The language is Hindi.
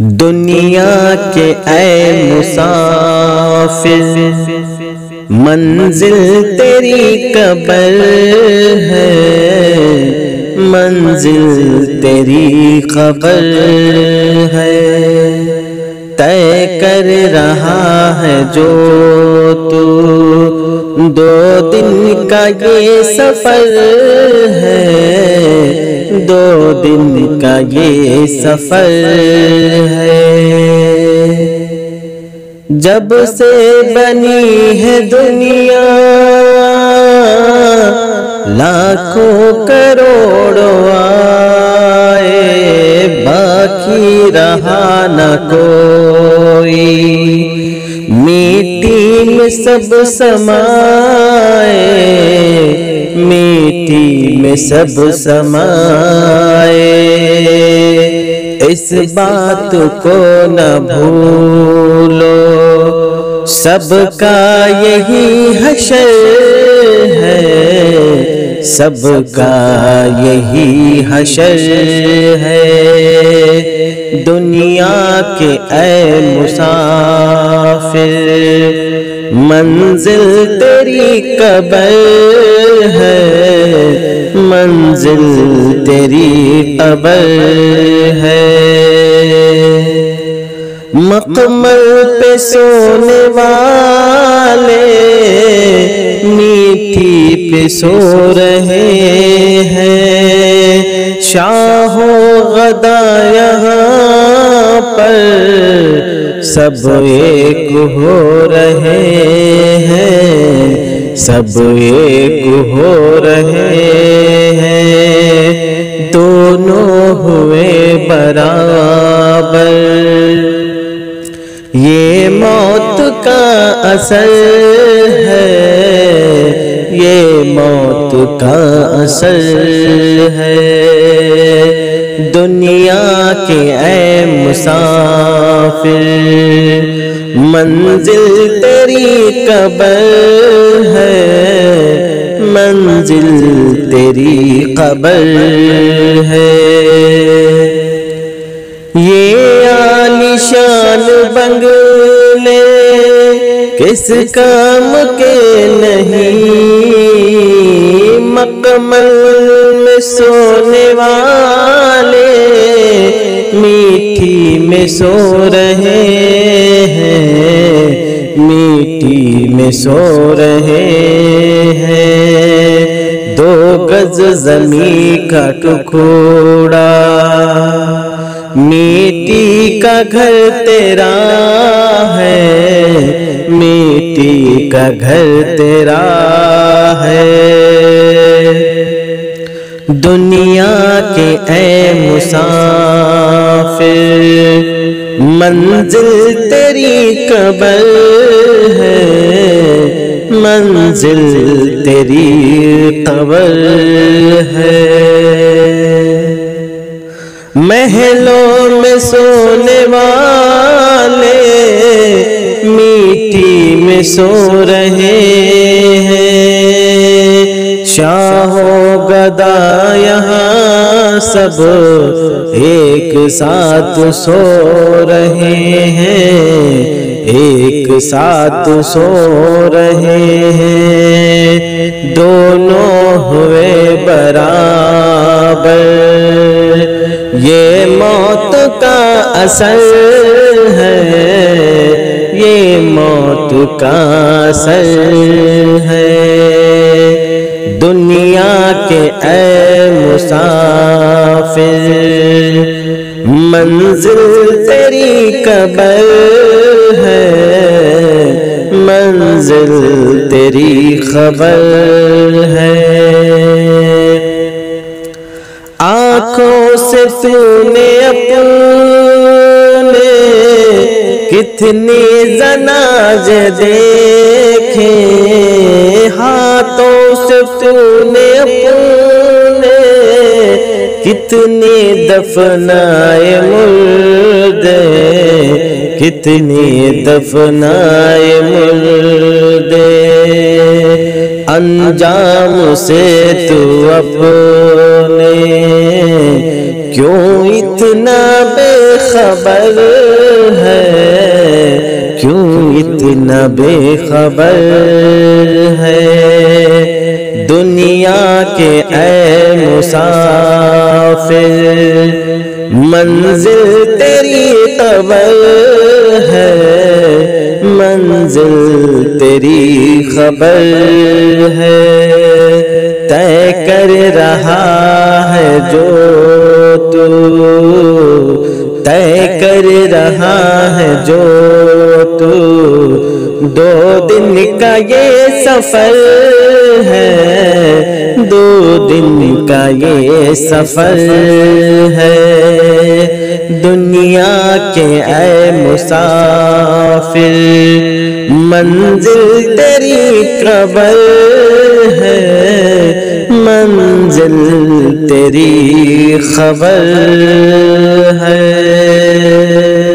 दुनिया के ऐ मुसाफिर मंजिल तेरी कब्र है, मंजिल तेरी खबर है। तय कर रहा है जो तू दो दिन का ये सफर है, दो दिन का ये सफर है। जब से बनी है दुनिया लाखों करोड़ों आए, बाकी रहा न कोई। मिट्टी में सब समाए, मिट्टी में सब समाए। इस बात को न भूलो, सबका यही हशर है, सबका यही हशर है। दुनिया के ऐ मुसाफिर मंजिल तेरी कब्र है, मंजिल तेरी कब्र है। मखमल पे सोने वाले मीठी पे सो रहे हैं, शाहो गदा यहाँ पर सब एक हो रहे हैं, सब एक हो रहे हैं। दोनों हुए बराबर, ये मौत का असर है, ये मौत का असर है। दुनिया के ऐ मुसाफिर मंजिल तेरी कब्र है, मंजिल तेरी कब्र है। ये आलिशान बंगले किस काम के नहीं, मखमल में सोने वाले मीठी में सो रहे हैं, मीठी में सो रहे हैं। 2 गज जमीन का टुकड़ा, मिट्टी का घर तेरा है, मिट्टी का घर तेरा है। दुनिया के ऐ मुसाफिर मंजिल तेरी कब्र है, मंजिल तेरी कब्र है। महलों में सोने वाले मिट्टी में सो रहे हैं, शाहो गदा यहाँ सब एक साथ सो रहे हैं, एक साथ सो रहे हैं। दोनों हुए बराबर, ये मौत का असर है, ये मौत का असर है। दुनिया के ऐ मुसाफिर मंजिल तेरी कब्र है, मंजिल तेरी खबर है। आँखों से तूने अपने कितने जनाजे देखे, हाथों से तूने अपने कितने दफनाए मुर्दे, कितने दफनाए मुर्दे। अंजाम से तू अपने क्यों इतना बेखबर है, क्यों इतना बेखबर है दुनिया के ऐ मुसाफिर। मंजिल तेरी खबर है, मंजिल तेरी खबर है। तय कर रहा है जो तू, तय कर रहा है जो तू। दो दिन का ये सफर है, दो दिन का ये सफर है दुनिया के ऐ मुसाफिर। मंजिल तेरी खबर है, मंजिल तेरी खबर है।